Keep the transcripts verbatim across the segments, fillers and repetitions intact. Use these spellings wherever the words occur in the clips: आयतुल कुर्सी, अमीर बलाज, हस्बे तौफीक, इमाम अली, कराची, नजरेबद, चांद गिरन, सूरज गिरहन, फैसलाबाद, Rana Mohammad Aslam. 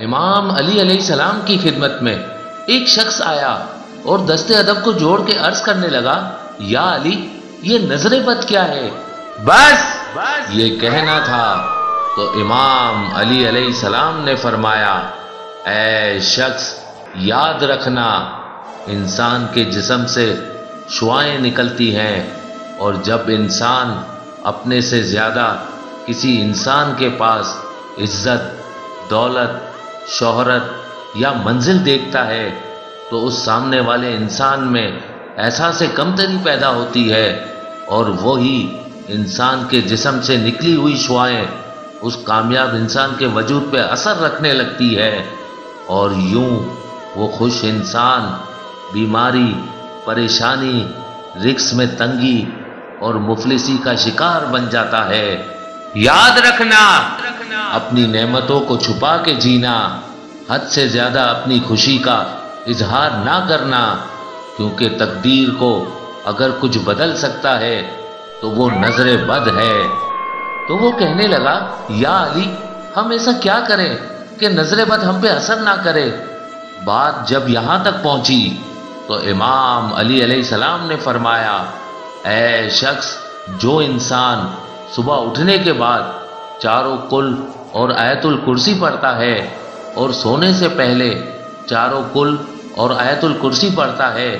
इमाम अली अलैहिस्सलाम की खिदमत में एक शख्स आया और दस्ते अदब को जोड़ के अर्ज करने लगा, या अली ये नजरेबद क्या है? बस, बस ये कहना था तो इमाम अली अलैहिस्सलाम ने फरमाया, ऐ शख्स याद रखना इंसान के जिस्म से शुआएं निकलती हैं और जब इंसान अपने से ज़्यादा किसी इंसान के पास इज्जत, दौलत, शोहरत या मंजिल देखता है तो उस सामने वाले इंसान में एहसास कमतरी पैदा होती है और वही इंसान के जिस्म से निकली हुई शुआएं उस कामयाब इंसान के वजूद पे असर रखने लगती है और यूं वो खुश इंसान बीमारी, परेशानी, रिक्स में तंगी और मुफलिसी का शिकार बन जाता है। याद रखना अपनी नेमतों को छुपा के जीना, हद से ज़्यादा अपनी खुशी का इजहार ना करना, क्योंकि तकदीर को अगर कुछ बदल सकता है तो वो नजरे बद है। तो वो कहने लगा, या अली हम ऐसा क्या करें कि नजरे बद हम पे असर ना करे। बात जब यहाँ तक पहुँची तो इमाम अली अलैहिस्सलाम ने फरमाया, ऐ शख्स जो इंसान सुबह उठने के बाद चारों कुल और आयतुल कुर्सी पढ़ता है और सोने से पहले चारों कुल और आयतुल कुर्सी पढ़ता है,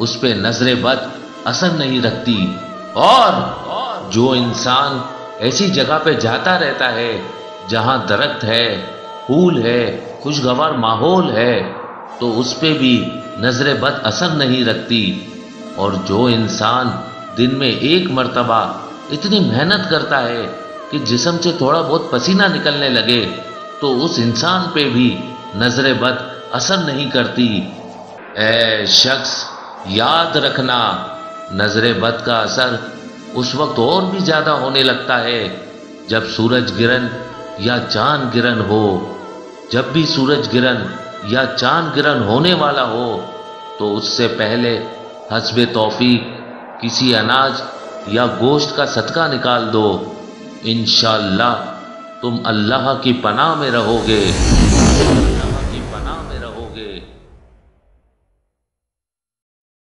उस पे नजरे बद असर नहीं रखती। और जो इंसान ऐसी जगह पे जाता रहता है जहाँ दरख्त है, फूल है, खुशगवार माहौल है, तो उस पे भी नजरे बद असर नहीं रखती। और जो इंसान दिन में एक मर्तबा इतनी मेहनत करता है कि जिस्म से थोड़ा बहुत पसीना निकलने लगे तो उस इंसान पे भी नजरे बद असर नहीं करती। ऐ शख्स याद रखना नजरे बद का असर उस वक्त और भी ज़्यादा होने लगता है जब सूरज गिरहन या चांद गिरन हो। जब भी सूरज गिरहन या चांद गिरन होने वाला हो तो उससे पहले हस्बे तौफीक किसी अनाज या गोश्त का सदका निकाल दो, इंशाअल्लाह तुम अल्लाह की पनाह में रहोगे।